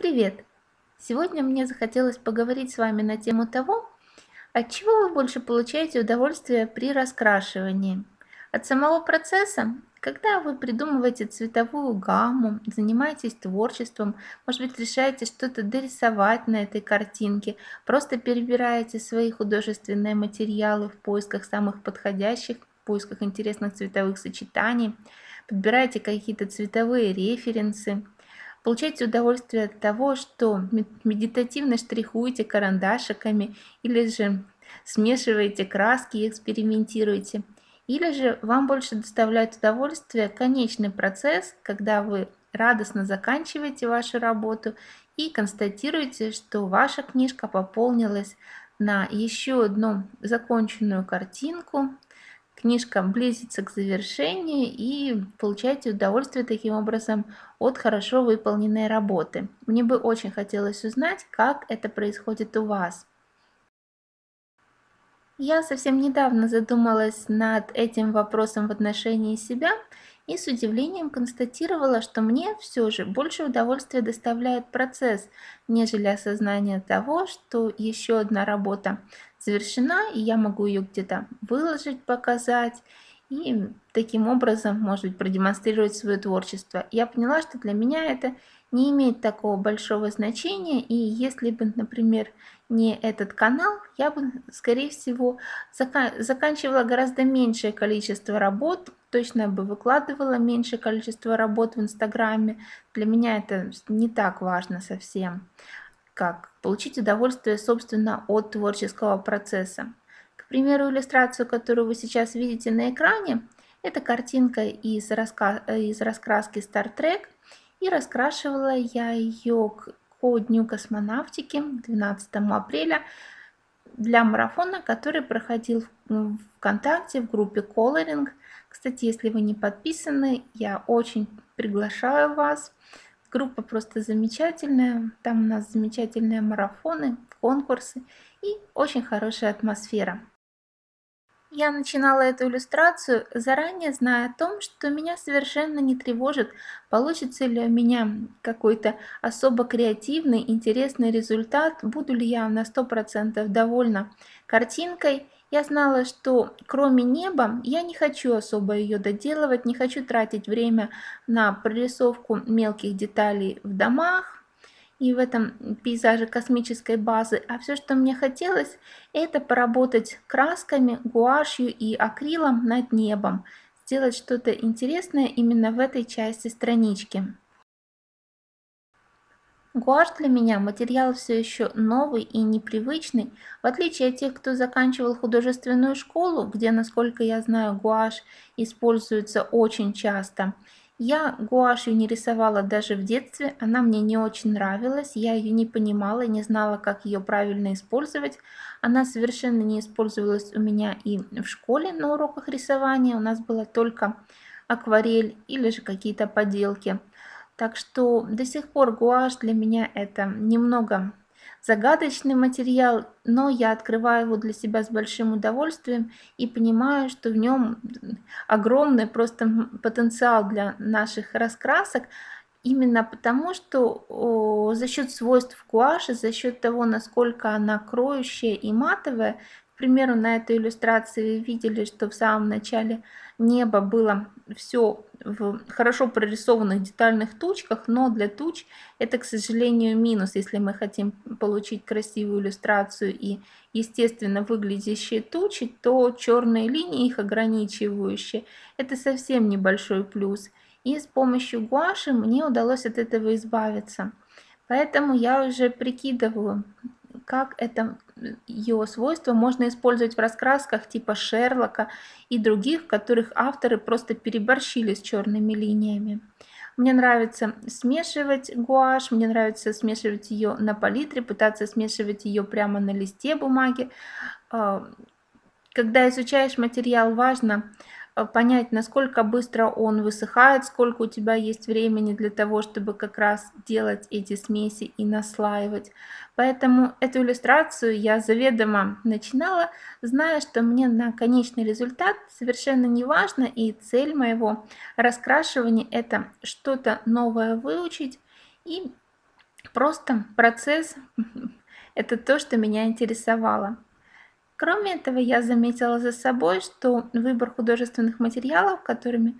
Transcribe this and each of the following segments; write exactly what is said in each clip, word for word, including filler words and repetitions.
Привет! Сегодня мне захотелось поговорить с вами на тему того, от чего вы больше получаете удовольствие при раскрашивании. От самого процесса, когда вы придумываете цветовую гамму, занимаетесь творчеством, может быть, решаете что-то дорисовать на этой картинке, просто перебираете свои художественные материалы в поисках самых подходящих, в поисках интересных цветовых сочетаний, подбираете какие-то цветовые референсы. Получаете удовольствие от того, что медитативно штрихуете карандашиками, или же смешиваете краски и экспериментируете. Или же вам больше доставляет удовольствие конечный процесс, когда вы радостно заканчиваете вашу работу и констатируете, что ваша книжка пополнилась на еще одну законченную картинку. Книжка близится к завершению, и получаете удовольствие таким образом от хорошо выполненной работы. Мне бы очень хотелось узнать, как это происходит у вас. Я совсем недавно задумалась над этим вопросом в отношении себя и с удивлением констатировала, что мне все же больше удовольствия доставляет процесс, нежели осознание того, что еще одна работа завершена, и я могу ее где-то выложить, показать и таким образом, может быть, продемонстрировать свое творчество. Я поняла, что для меня это не имеет такого большого значения, и если бы, например, не этот канал, я бы, скорее всего, заканчивала гораздо меньшее количество работ, точно бы выкладывала меньшее количество работ в Инстаграме. Для меня это не так важно совсем, как получить удовольствие, собственно, от творческого процесса. К примеру, иллюстрацию, которую вы сейчас видите на экране, это картинка из, раска... из раскраски Star Trek, и раскрашивала я ее к... по Дню космонавтики двенадцатого апреля для марафона, который проходил в ВКонтакте в группе Coloring. Кстати, если вы не подписаны, я очень приглашаю вас. Группа просто замечательная, там у нас замечательные марафоны, конкурсы и очень хорошая атмосфера. Я начинала эту иллюстрацию, заранее зная о том, что меня совершенно не тревожит, получится ли у меня какой-то особо креативный, интересный результат, буду ли я на сто процентов довольна картинкой. Я знала, что кроме неба я не хочу особо ее доделывать, не хочу тратить время на прорисовку мелких деталей в домах и в этом пейзаже космической базы, а все, что мне хотелось, это поработать красками, гуашью и акрилом над небом, сделать что-то интересное именно в этой части странички. Гуашь для меня материал все еще новый и непривычный, в отличие от тех, кто заканчивал художественную школу, где, насколько я знаю, гуашь используется очень часто. Я гуашью не рисовала даже в детстве, она мне не очень нравилась, я ее не понимала, не знала, как ее правильно использовать. Она совершенно не использовалась у меня и в школе на уроках рисования, у нас была только акварель или же какие-то поделки. Так что до сих пор гуашь для меня это немного загадочный материал, но я открываю его для себя с большим удовольствием и понимаю, что в нем огромный просто потенциал для наших раскрасок, именно потому, что о, за счет свойств гуаши, за счет того, насколько она кроющая и матовая. К примеру, на этой иллюстрации вы видели, что в самом начале небо было все в хорошо прорисованных детальных тучках, но для туч это, к сожалению, минус, если мы хотим получить красивую иллюстрацию и естественно выглядящие тучи, то черные линии, их ограничивающие, это совсем небольшой плюс. И с помощью гуаши мне удалось от этого избавиться. Поэтому я уже прикидываю, как это ее свойство можно использовать в раскрасках типа Шерлока и других, в которых авторы просто переборщили с черными линиями. Мне нравится смешивать гуашь, мне нравится смешивать ее на палитре, пытаться смешивать ее прямо на листе бумаги. Когда изучаешь материал, важно понять, насколько быстро он высыхает, сколько у тебя есть времени для того, чтобы как раз делать эти смеси и наслаивать. Поэтому эту иллюстрацию я заведомо начинала, зная, что мне на конечный результат совершенно не важно, и цель моего раскрашивания это что-то новое выучить и Просто процесс – это то, что меня интересовало. Кроме этого, я заметила за собой, что выбор художественных материалов, которыми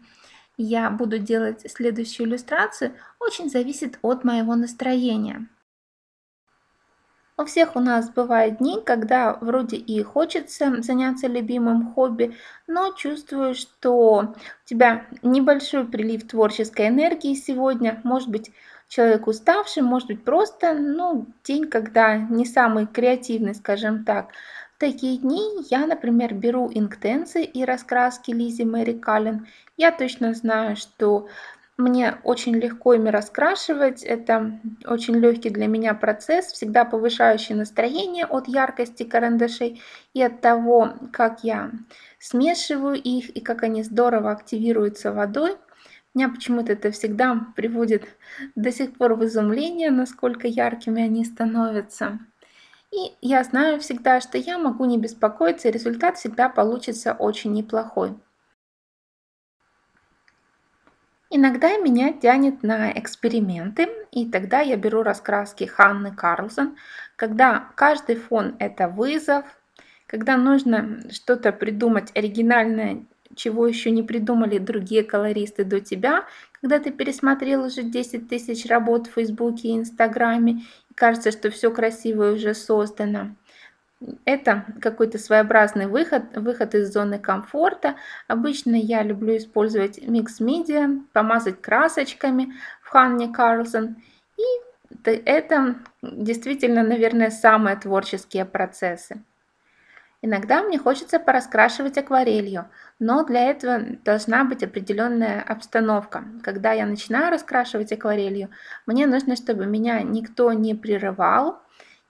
я буду делать следующую иллюстрацию, очень зависит от моего настроения. У всех у нас бывают дни, когда вроде и хочется заняться любимым хобби, но чувствую, что у тебя небольшой прилив творческой энергии сегодня, может быть, человек уставший, может быть, просто ну, день, когда не самый креативный, скажем так. В такие дни я, например, беру инктенсы и раскраски Лизы Мэри Каллен. Я точно знаю, что мне очень легко ими раскрашивать. Это очень легкий для меня процесс, всегда повышающий настроение от яркости карандашей и от того, как я смешиваю их и как они здорово активируются водой. Меня почему-то это всегда приводит до сих пор в изумление, насколько яркими они становятся. И я знаю всегда, что я могу не беспокоиться, и результат всегда получится очень неплохой. Иногда меня тянет на эксперименты, и тогда я беру раскраски Ханны Карлсон, когда каждый фон – это вызов, когда нужно что-то придумать оригинальное, чего еще не придумали другие колористы до тебя, когда ты пересмотрел уже десять тысяч работ в Фейсбуке и Инстаграме, кажется, что все красивое уже создано. Это какой-то своеобразный выход, выход из зоны комфорта. Обычно я люблю использовать микс-медиа, помазать красочками в Ханне Карлсон. И это действительно, наверное, самые творческие процессы. Иногда мне хочется пораскрашивать акварелью, но для этого должна быть определенная обстановка. Когда я начинаю раскрашивать акварелью, мне нужно, чтобы меня никто не прерывал.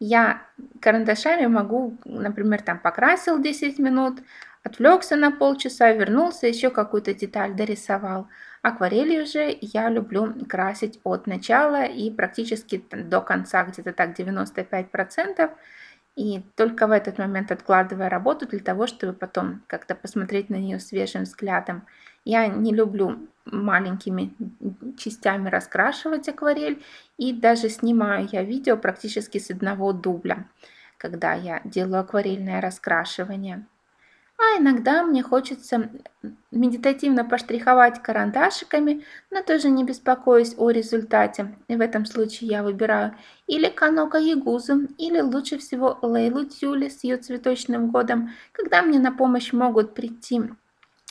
Я карандашами могу, например, там покрасил десять минут, отвлекся на полчаса, вернулся, еще какую-то деталь дорисовал. Акварелью же я люблю красить от начала и практически до конца, где-то так девяносто пять процентов. И только в этот момент откладывая работу для того, чтобы потом как-то посмотреть на нее свежим взглядом. Я не люблю маленькими частями раскрашивать акварель. И даже снимаю я видео практически с одного дубля, когда я делаю акварельное раскрашивание. А иногда мне хочется медитативно поштриховать карандашиками, но тоже не беспокоюсь о результате. И в этом случае я выбираю или Канока Ягузу, или лучше всего Лейлу Тюли с ее цветочным годом, когда мне на помощь могут прийти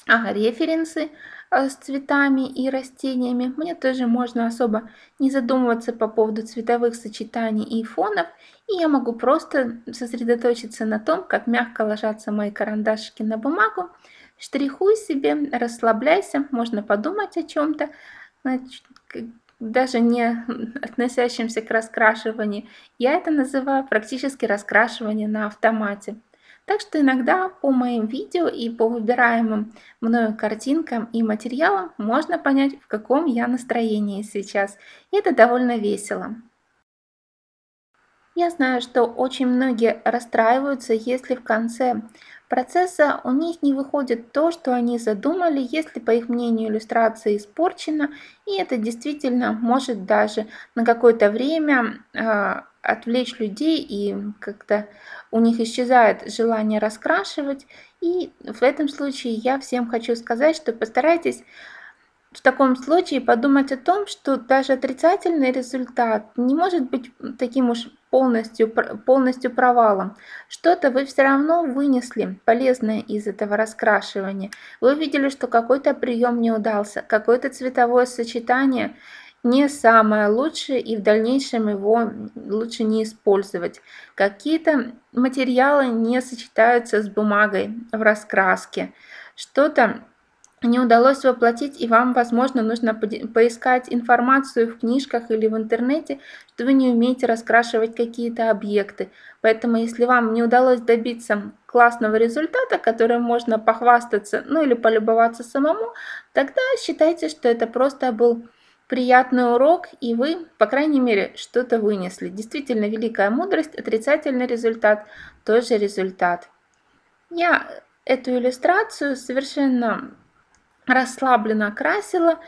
ага, референсы с цветами и растениями. Мне тоже можно особо не задумываться по поводу цветовых сочетаний и фонов. И я могу просто сосредоточиться на том, как мягко ложатся мои карандашики на бумагу. Штрихуй себе, расслабляйся, можно подумать о чем-то, даже не относящемся к раскрашиванию. Я это называю практически раскрашивание на автомате. Так что иногда по моим видео и по выбираемым мною картинкам и материалам можно понять, в каком я настроении сейчас. И это довольно весело. Я знаю, что очень многие расстраиваются, если в конце процесса у них не выходит то, что они задумали, если, по их мнению, иллюстрация испорчена, и это действительно может даже на какое-то время э, отвлечь людей, и как-то у них исчезает желание раскрашивать. И в этом случае я всем хочу сказать, что постарайтесь в таком случае подумать о том, что даже отрицательный результат не может быть таким уж полностью, полностью провалом. Что-то вы все равно вынесли полезное из этого раскрашивания. Вы видели, что какой-то прием не удался, какое-то цветовое сочетание не самое лучшее, и в дальнейшем его лучше не использовать. Какие-то материалы не сочетаются с бумагой в раскраске. Что-то не удалось воплотить, и вам, возможно, нужно поискать информацию в книжках или в интернете, что вы не умеете раскрашивать какие-то объекты. Поэтому, если вам не удалось добиться классного результата, которым можно похвастаться, ну или полюбоваться самому, тогда считайте, что это просто был приятный урок, и вы, по крайней мере, что-то вынесли. Действительно, великая мудрость, отрицательный результат, тоже результат. Я эту иллюстрацию совершенно расслабленно красила,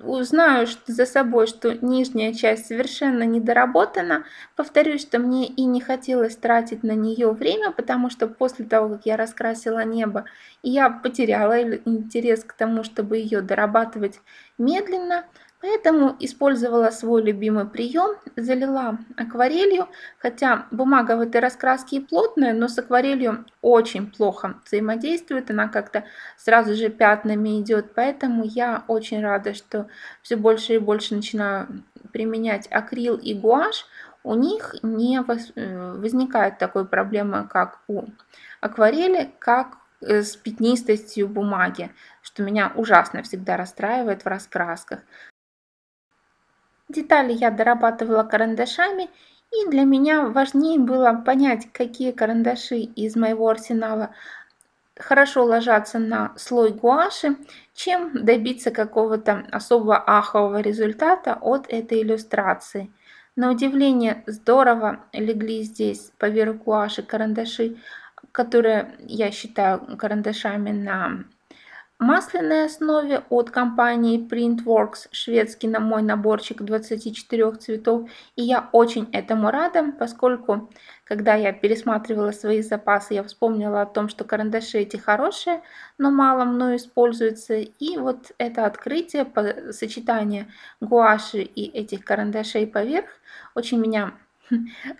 узнаю за собой, что нижняя часть совершенно недоработана. Повторюсь, что мне и не хотелось тратить на нее время, потому что после того, как я раскрасила небо, я потеряла интерес к тому, чтобы ее дорабатывать медленно. Поэтому использовала свой любимый прием, залила акварелью, хотя бумага в этой раскраске и плотная, но с акварелью очень плохо взаимодействует, она как-то сразу же пятнами идет, поэтому я очень рада, что все больше и больше начинаю применять акрил и гуашь, у них не возникает такой проблемы, как у акварели, как с пятнистостью бумаги, что меня ужасно всегда расстраивает в раскрасках. Детали я дорабатывала карандашами, и для меня важнее было понять, какие карандаши из моего арсенала хорошо ложатся на слой гуаши, чем добиться какого-то особо ахового результата от этой иллюстрации. На удивление, здорово легли здесь поверх гуаши карандаши, которые я считаю карандашами на масляной основе от компании Printworks, шведский на мой наборчик двадцати четырёх цветов, и я очень этому рада, поскольку, когда я пересматривала свои запасы, я вспомнила о том, что карандаши эти хорошие, но мало мною используются, и вот это открытие, сочетание гуаши и этих карандашей поверх очень меня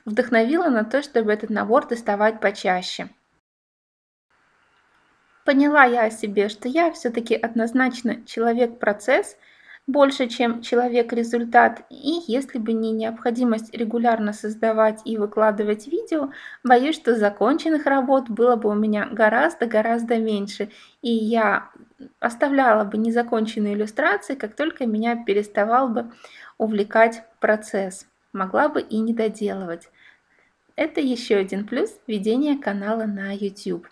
вдохновило на то, чтобы этот набор доставать почаще. Поняла я о себе, что я все-таки однозначно человек-процесс, больше, чем человек-результат, и если бы не необходимость регулярно создавать и выкладывать видео, боюсь, что законченных работ было бы у меня гораздо-гораздо меньше, и я оставляла бы незаконченные иллюстрации, как только меня переставал бы увлекать процесс, могла бы и не доделывать. Это еще один плюс ведения канала на YouTube.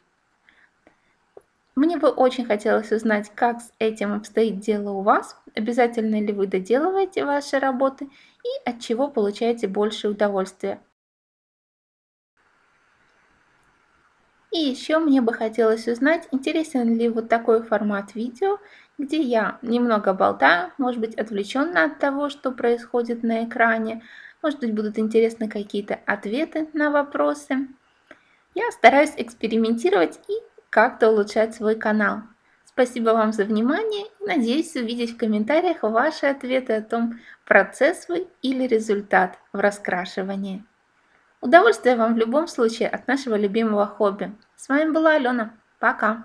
Мне бы очень хотелось узнать, как с этим обстоит дело у вас, обязательно ли вы доделываете ваши работы и от чего получаете больше удовольствия. И еще мне бы хотелось узнать, интересен ли вот такой формат видео, где я немного болтаю, может быть, отвлеченно от того, что происходит на экране, может быть, будут интересны какие-то ответы на вопросы. Я стараюсь экспериментировать и как-то улучшать свой канал. Спасибо вам за внимание. Надеюсь увидеть в комментариях ваши ответы о том, процесс вы или результат в раскрашивании. Удовольствия вам в любом случае от нашего любимого хобби. С вами была Алена. Пока!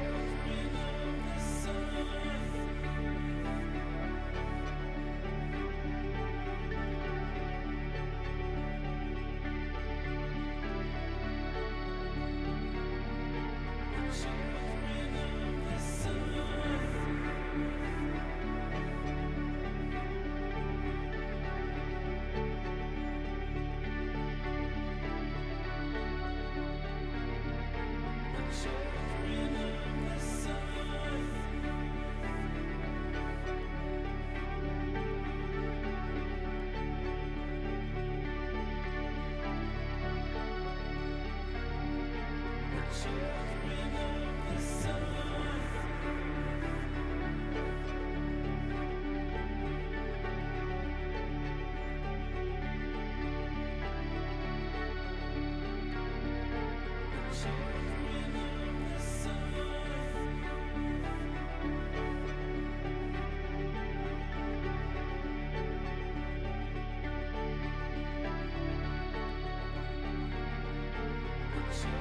Sure.